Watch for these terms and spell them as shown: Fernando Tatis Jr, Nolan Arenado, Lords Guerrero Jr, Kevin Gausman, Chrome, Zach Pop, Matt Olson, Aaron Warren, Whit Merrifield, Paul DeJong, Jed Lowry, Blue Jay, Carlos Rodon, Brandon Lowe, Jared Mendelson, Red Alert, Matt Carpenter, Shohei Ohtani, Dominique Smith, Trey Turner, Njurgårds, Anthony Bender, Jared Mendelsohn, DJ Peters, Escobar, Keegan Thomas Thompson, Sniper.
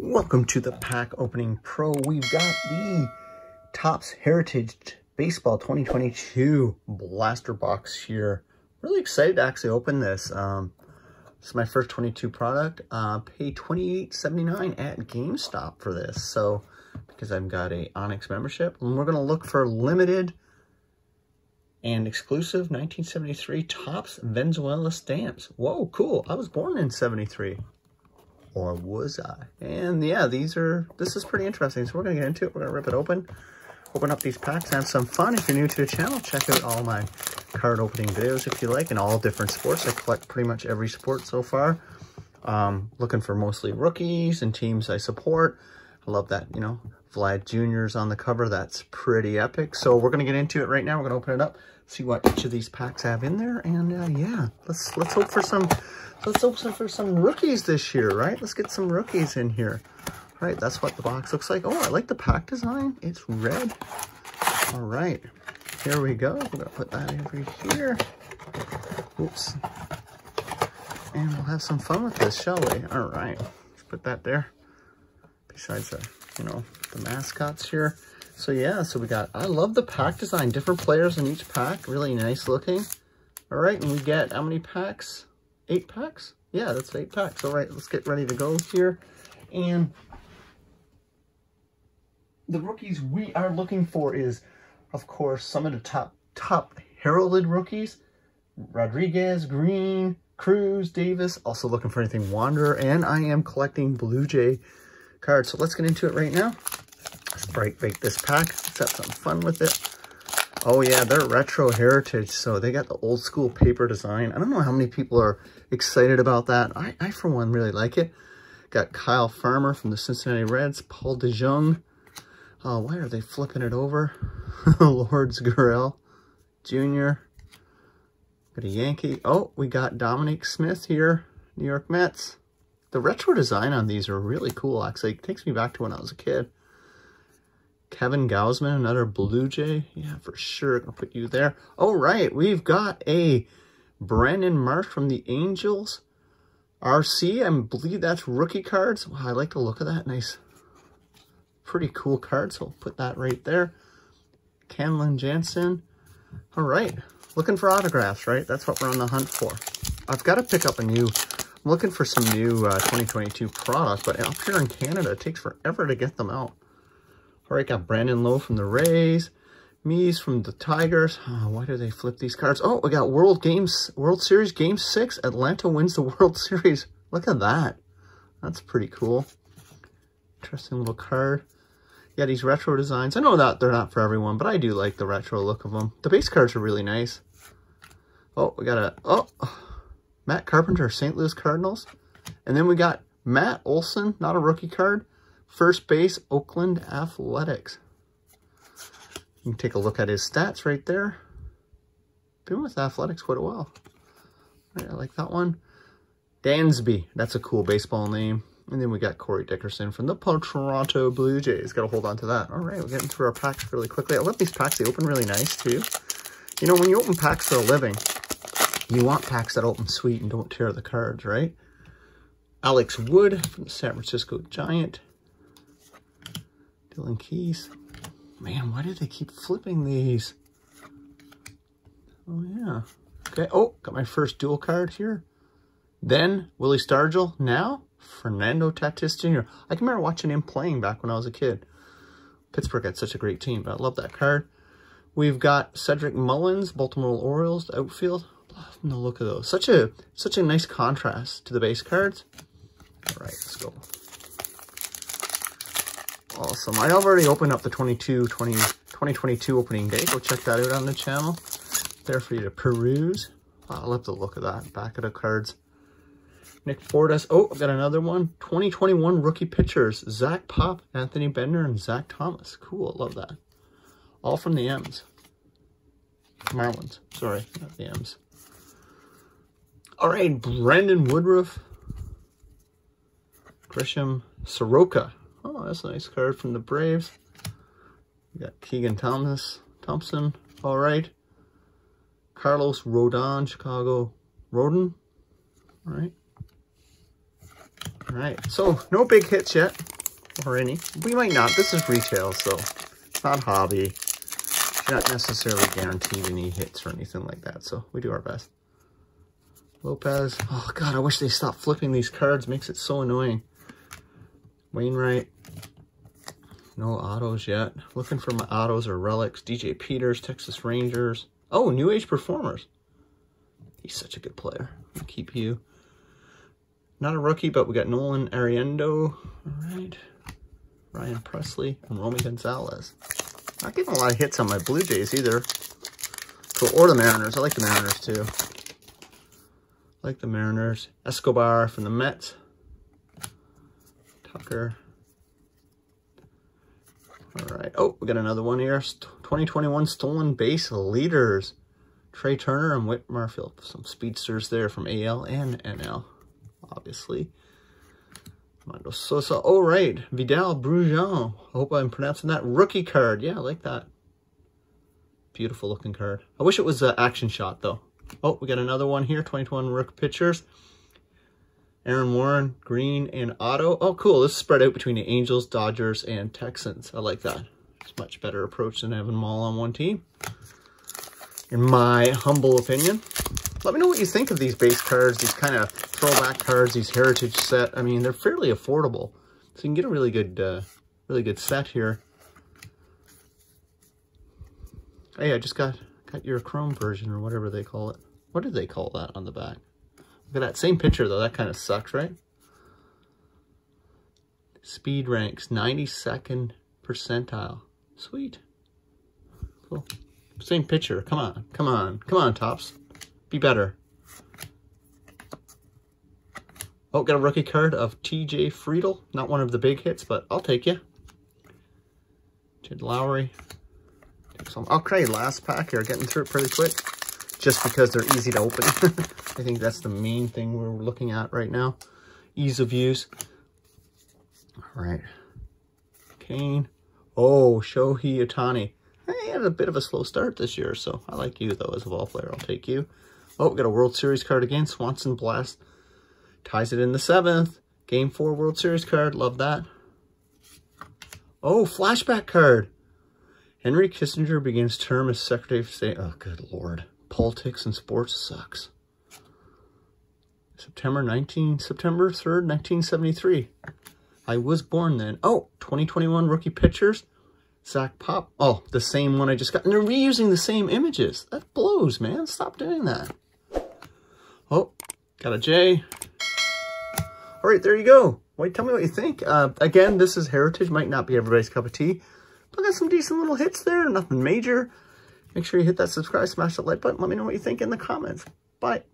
Welcome to the pack opening pro. We've got the Topps Heritage Baseball 2022 blaster box here. Really excited to actually open this. It's my first 22 product. Paid $28.79 at GameStop for this. So because I've got a Onyx membership, and we're gonna look for limited and exclusive 1973 Topps Venezuela stamps. Whoa, cool. I was born in 73. Or was I? And yeah, this is pretty interesting. So we're gonna get into it. We're gonna rip it open, open up these packs, have some fun. If you're new to the channel, check out all my card opening videos if you like, in all different sports. I collect pretty much every sport so far. Looking for mostly rookies and teams I support. I love that, you know, Vlad Jr.'s on the cover. That's pretty epic. So we're gonna get into it right now. We're gonna open it up, see what each of these packs have in there, and yeah, let's hope for some. Let's open for some rookies this year, right? Let's get some rookies in here. All right, that's what the box looks like. Oh, I like the pack design. It's red. All right, here we go. We're going to put that over here. Oops. And we'll have some fun with this, shall we? All right, let's put that there. Besides, you know, the mascots here. So, yeah, so we got, I love the pack design. Different players in each pack. Really nice looking. All right, and we get how many packs? 8 packs? Yeah, that's 8 packs. All right, let's get ready to go here. And the rookies we are looking for is, of course, some of the top heralded rookies. Rodriguez, Green, Cruz, Davis. Also looking for anything Wanderer. And I am collecting Blue Jay cards. So let's get into it right now. Let's break this pack. Let's have some fun with it. Oh yeah, they're retro heritage, so they got the old school paper design. I don't know how many people are excited about that. I for one, really like it. Got Kyle Farmer from the Cincinnati Reds, Paul DeJong. Oh, why are they flipping it over? Lords Guerrero Jr. Got a Yankee. Oh, we got Dominique Smith here, New York Mets. The retro design on these are really cool, actually. It takes me back to when I was a kid. Kevin Gausman, another Blue Jay. Yeah, for sure. I'll put you there. All right. We've got a Brandon Marsh from the Angels. RC, I believe that's rookie cards. Wow, I like the look of that. Nice. Pretty cool card. So I'll put that right there. Canlon Jansen. All right. Looking for autographs, right? That's what we're on the hunt for. I've got to pick up a new... I'm looking for some new 2022 product, but up here in Canada, it takes forever to get them out. All right, got Brandon Lowe from the Rays, Mies from the Tigers. Oh, why do they flip these cards? Oh, we got World Series Game 6. Atlanta wins the World Series. Look at that. That's pretty cool. Interesting little card. Yeah, these retro designs. I know that they're not for everyone, but I do like the retro look of them. The base cards are really nice. Oh, we got a Matt Carpenter, St. Louis Cardinals. And then we got Matt Olson, not a rookie card. First base, Oakland Athletics. You can take a look at his stats right there. Been with Athletics quite a while. All right, I like that one. Dansby, that's a cool baseball name. And then we got Corey Dickerson from the Toronto Blue Jays. Got to hold on to that. All right, we're getting through our packs really quickly. I love these packs. They open really nice, too. You know, when you open packs for a living, you want packs that open sweet and don't tear the cards, right? Alex Wood from the San Francisco Giant. And Keys. Man, why do they keep flipping these? Oh, yeah. Okay. Oh, got my first dual card here. Then Willie Stargell. Now Fernando Tatis Jr. I can remember watching him playing back when I was a kid. Pittsburgh had such a great team, but I love that card. We've got Cedric Mullins, Baltimore Orioles, the outfield. Loving the look of those. Such a nice contrast to the base cards. All right, let's go. Awesome. I already opened up the 2022 opening day. Go check that out on the channel. There for you to peruse. Wow, I love the look of that. Back of the cards. Nick Fortes. Oh, I've got another one. 2021 rookie pitchers. Zach Pop, Anthony Bender, and Zach Thomas. Cool. I love that. All from the M's. Marlins. Sorry, not the M's. All right. Brandon Woodruff. Grisham. Soroka. Oh, that's a nice card from the Braves. We got Keegan Thompson. All right. Carlos Rodon, Chicago. Rodon. All right. All right, so no big hits yet, or any. We might not. This is retail, so it's not hobby. You're not necessarily guaranteed any hits or anything like that, so we do our best. Lopez. Oh, God, I wish they stopped flipping these cards. Makes it so annoying. Wainwright. No autos yet. Looking for my autos or relics. DJ Peters, Texas Rangers. Oh, New Age Performers. He's such a good player. I'll keep you. Not a rookie, but we got Nolan Arenado. All right. Ryan Presley and Romy Gonzalez. Not getting a lot of hits on my Blue Jays either. Cool. Or the Mariners. I like the Mariners, too. Like the Mariners. Escobar from the Mets. Tucker. All right. Oh, we got another one here. 2021 stolen base leaders. Trey Turner and Whit Merrifield. Some speedsters there from AL and NL, obviously. Armando Sosa. Oh, right. Vidal Brujon. I hope I'm pronouncing that. Rookie card. Yeah, I like that. Beautiful looking card. I wish it was an action shot, though. Oh, we got another one here. 2021 rookie pitchers. Aaron Warren, Green, and Otto. Oh, cool. This is spread out between the Angels, Dodgers, and Texans. I like that. It's a much better approach than having them all on one team, in my humble opinion. Let me know what you think of these base cards, these kind of throwback cards, these heritage set. I mean, they're fairly affordable, so you can get a really good set here. Hey, I just got your chrome version or whatever they call it. What do they call that on the back? Look at that same picture though. That kind of sucks, right? Speed ranks 92nd percentile. Sweet. Cool. Same picture. Come on. Come on. Come on, Topps. Be better. Oh, got a rookie card of TJ Friedel. Not one of the big hits, but I'll take you. Jed Lowry. Okay, last pack here. Getting through it pretty quick. Just because they're easy to open. I think that's the main thing we're looking at right now. Ease of use. All right. Kane. Oh, Shohei Ohtani. I had a bit of a slow start this year, so I like you, though, as a ball player. I'll take you. Oh, we got a World Series card again. Swanson Blast ties it in the 7th. Game 4 World Series card. Love that. Oh, flashback card. Henry Kissinger begins term as Secretary of State. Oh, good Lord. Politics and sports sucks. September 3rd, 1973. I was born then. Oh, 2021 rookie pitchers. Zach Pop. Oh, the same one I just got. And they're reusing the same images. That blows, man. Stop doing that. Oh, got a J. All right, there you go. Wait, tell me what you think. Again, this is heritage. Might not be everybody's cup of tea. But got some decent little hits there. Nothing major. Make sure you hit that subscribe, smash that like button. Let me know what you think in the comments. Bye.